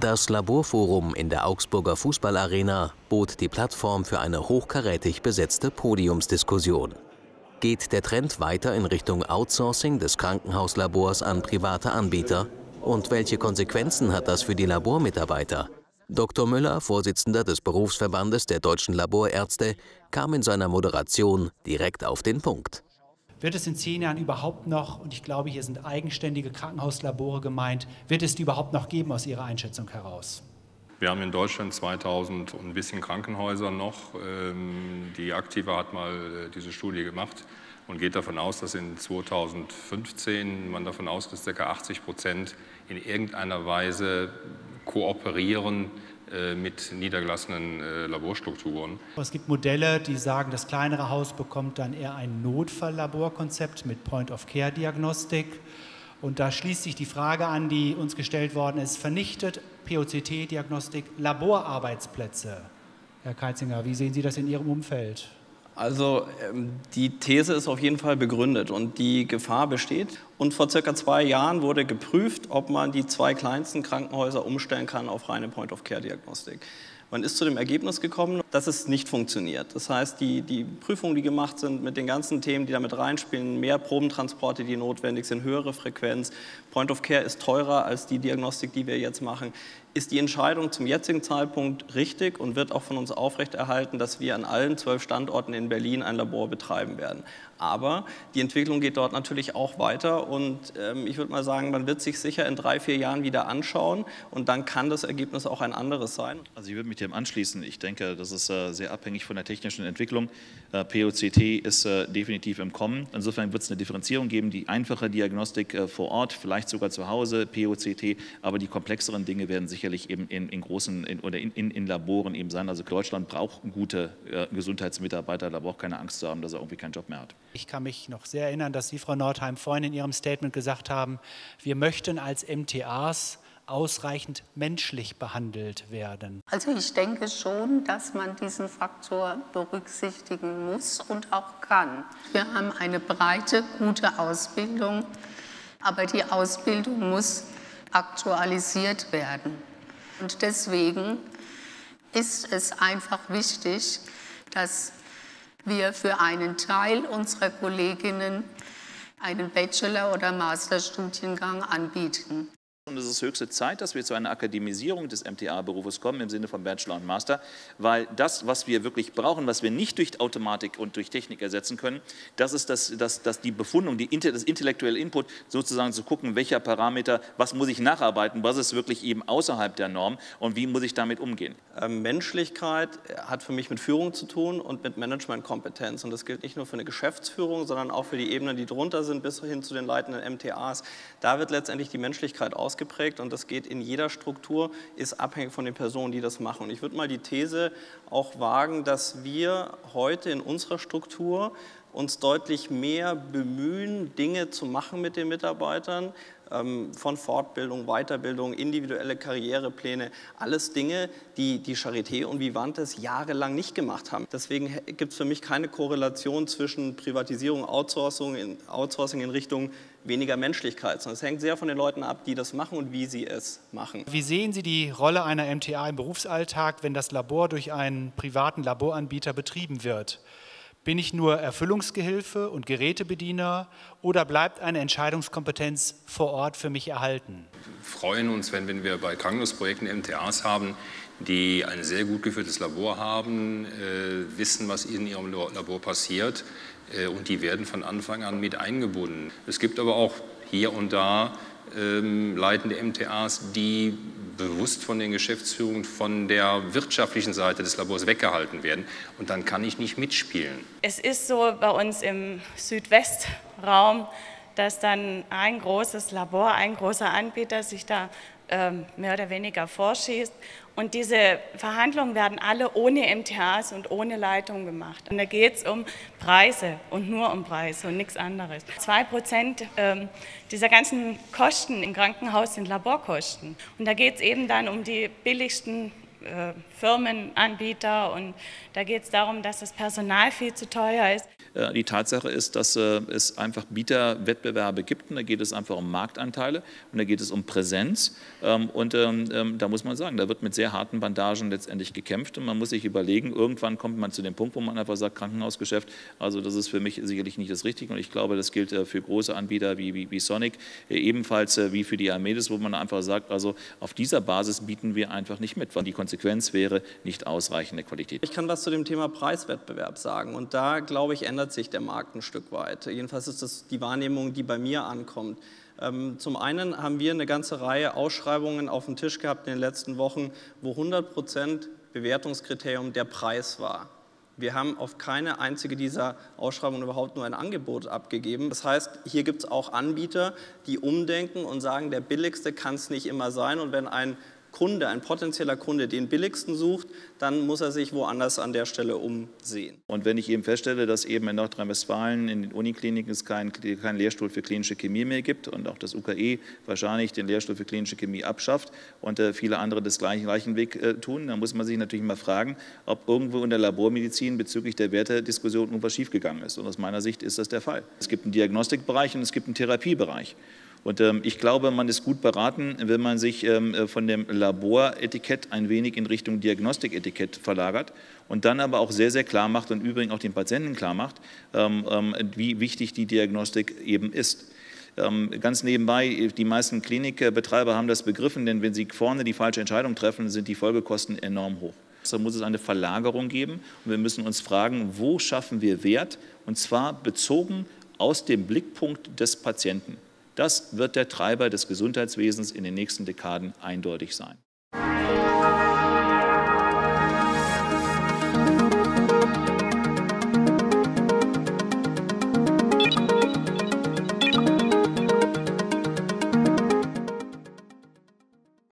Das Laborforum in der Augsburger Fußballarena bot die Plattform für eine hochkarätig besetzte Podiumsdiskussion. Geht der Trend weiter in Richtung Outsourcing des Krankenhauslabors an private Anbieter? Und welche Konsequenzen hat das für die Labormitarbeiter? Dr. Müller, Vorsitzender des Berufsverbandes der deutschen Laborärzte, kam in seiner Moderation direkt auf den Punkt. Wird es in 10 Jahren überhaupt noch, und ich glaube, hier sind eigenständige Krankenhauslabore gemeint, wird es die überhaupt noch geben aus Ihrer Einschätzung heraus? Wir haben in Deutschland 2000 und ein bisschen Krankenhäuser noch. Die Aktiva hat mal diese Studie gemacht und geht davon aus, dass in 2015 man davon ausgeht, dass ca. 80% in irgendeiner Weise kooperieren mit niedergelassenen Laborstrukturen. Es gibt Modelle, die sagen, das kleinere Haus bekommt dann eher ein Notfalllaborkonzept mit Point-of-Care-Diagnostik. Und da schließt sich die Frage an, die uns gestellt worden ist, vernichtet POCT-Diagnostik Laborarbeitsplätze? Herr Keizinger, wie sehen Sie das in Ihrem Umfeld? Also die These ist auf jeden Fall begründet und die Gefahr besteht. Und vor circa 2 Jahren wurde geprüft, ob man die 2 kleinsten Krankenhäuser umstellen kann auf reine Point-of-Care-Diagnostik. Man ist zu dem Ergebnis gekommen, dass es nicht funktioniert. Das heißt, die Prüfungen, die gemacht sind mit den ganzen Themen, die damit reinspielen, mehr Probentransporte, die notwendig sind, höhere Frequenz, Point-of-Care ist teurer als die Diagnostik, die wir jetzt machen, ist die Entscheidung zum jetzigen Zeitpunkt richtig und wird auch von uns aufrechterhalten, dass wir an allen 12 Standorten in Berlin ein Labor betreiben werden. Aber die Entwicklung geht dort natürlich auch weiter und ich würde mal sagen, man wird sich sicher in 3, 4 Jahren wieder anschauen und dann kann das Ergebnis auch ein anderes sein. Also ich würde mich dem anschließen. Ich denke, das ist sehr abhängig von der technischen Entwicklung. POCT ist definitiv im Kommen. Insofern wird es eine Differenzierung geben, die einfache Diagnostik vor Ort, vielleicht sogar zu Hause, POCT, aber die komplexeren Dinge werden sicher eben in Laboren eben sein. Also Deutschland braucht gute Gesundheitsmitarbeiter, da braucht keine Angst zu haben, dass er irgendwie keinen Job mehr hat. Ich kann mich noch sehr erinnern, dass Sie, Frau Nordheim, vorhin in Ihrem Statement gesagt haben, wir möchten als MTAs ausreichend menschlich behandelt werden. Also ich denke schon, dass man diesen Faktor berücksichtigen muss und auch kann. Wir haben eine breite, gute Ausbildung, aber die Ausbildung muss aktualisiert werden. Und deswegen ist es einfach wichtig, dass wir für einen Teil unserer Kolleginnen einen Bachelor- oder Masterstudiengang anbieten. Und es ist höchste Zeit, dass wir zu einer Akademisierung des MTA-Berufes kommen, im Sinne von Bachelor und Master, weil das, was wir wirklich brauchen, was wir nicht durch Automatik und durch Technik ersetzen können, das ist die Befundung, das intellektuelle Input, sozusagen zu gucken, welcher Parameter, was muss ich nacharbeiten, was ist wirklich eben außerhalb der Norm und wie muss ich damit umgehen. Menschlichkeit hat für mich mit Führung zu tun und mit Managementkompetenz. Und das gilt nicht nur für eine Geschäftsführung, sondern auch für die Ebenen, die drunter sind, bis hin zu den leitenden MTAs. Da wird letztendlich die Menschlichkeit ausgeprägt und das geht in jeder Struktur, ist abhängig von den Personen, die das machen. Und ich würde mal die These auch wagen, dass wir heute in unserer Struktur uns deutlich mehr bemühen, Dinge zu machen mit den Mitarbeitern, von Fortbildung, Weiterbildung, individuelle Karrierepläne, alles Dinge, die die Charité und Vivantes jahrelang nicht gemacht haben. Deswegen gibt es für mich keine Korrelation zwischen Privatisierung und Outsourcing in Richtung weniger Menschlichkeit, sondern es hängt sehr von den Leuten ab, die das machen und wie sie es machen. Wie sehen Sie die Rolle einer MTA im Berufsalltag, wenn das Labor durch einen privaten Laboranbieter betrieben wird? Bin ich nur Erfüllungsgehilfe und Gerätebediener oder bleibt eine Entscheidungskompetenz vor Ort für mich erhalten? Wir freuen uns, wenn wir bei Krankenhausprojekten MTAs haben, die ein sehr gut geführtes Labor haben, wissen, was in ihrem Labor passiert und die werden von Anfang an mit eingebunden. Es gibt aber auch hier und da leitende MTAs, die bewusst von den Geschäftsführungen von der wirtschaftlichen Seite des Labors weggehalten werden. Und dann kann ich nicht mitspielen. Es ist so bei uns im Südwestraum, dass dann ein großes Labor, ein großer Anbieter sich da mehr oder weniger vorschießt. Und diese Verhandlungen werden alle ohne MTAs und ohne Leitung gemacht. Und da geht es um Preise und nur um Preise und nichts anderes. 2% dieser ganzen Kosten im Krankenhaus sind Laborkosten. Und da geht es eben dann um die billigsten Firmenanbieter, und da geht es darum, dass das Personal viel zu teuer ist. Die Tatsache ist, dass es einfach Bieterwettbewerbe gibt, und da geht es einfach um Marktanteile und da geht es um Präsenz, und da muss man sagen, da wird mit sehr harten Bandagen letztendlich gekämpft, und man muss sich überlegen, irgendwann kommt man zu dem Punkt, wo man einfach sagt, Krankenhausgeschäft, also das ist für mich sicherlich nicht das Richtige, und ich glaube, das gilt für große Anbieter wie Sonic, ebenfalls wie für die AMEDIS, wo man einfach sagt, also auf dieser Basis bieten wir einfach nicht mit, weil die Konsequenz wäre nicht ausreichende Qualität. Ich kann was zu dem Thema Preiswettbewerb sagen, und da, glaube ich, ändert sich der Markt ein Stück weit. Jedenfalls ist das die Wahrnehmung, die bei mir ankommt. Zum einen haben wir eine ganze Reihe Ausschreibungen auf dem Tisch gehabt in den letzten Wochen, wo 100% Bewertungskriterium der Preis war. Wir haben auf keine einzige dieser Ausschreibungen überhaupt nur ein Angebot abgegeben. Das heißt, hier gibt es auch Anbieter, die umdenken und sagen, der billigste kann es nicht immer sein, und wenn ein Kunde, ein potenzieller Kunde, den billigsten sucht, dann muss er sich woanders an der Stelle umsehen. Und wenn ich eben feststelle, dass eben in Nordrhein-Westfalen in den Unikliniken es keinen Lehrstuhl für klinische Chemie mehr gibt und auch das UKE wahrscheinlich den Lehrstuhl für klinische Chemie abschafft und viele andere das gleichen Weg tun, dann muss man sich natürlich mal fragen, ob irgendwo in der Labormedizin bezüglich der Wertediskussion irgendwas schiefgegangen ist. Und aus meiner Sicht ist das der Fall. Es gibt einen Diagnostikbereich und es gibt einen Therapiebereich. Und ich glaube, man ist gut beraten, wenn man sich von dem Laboretikett ein wenig in Richtung Diagnostiketikett verlagert und dann aber auch sehr, sehr klar macht und übrigens auch den Patienten klar macht, wie wichtig die Diagnostik eben ist. Ganz nebenbei, die meisten Klinikbetreiber haben das begriffen, denn wenn sie vorne die falsche Entscheidung treffen, sind die Folgekosten enorm hoch. Da muss es eine Verlagerung geben, und wir müssen uns fragen, wo schaffen wir Wert, und zwar bezogen aus dem Blickpunkt des Patienten. Das wird der Treiber des Gesundheitswesens in den nächsten Dekaden eindeutig sein.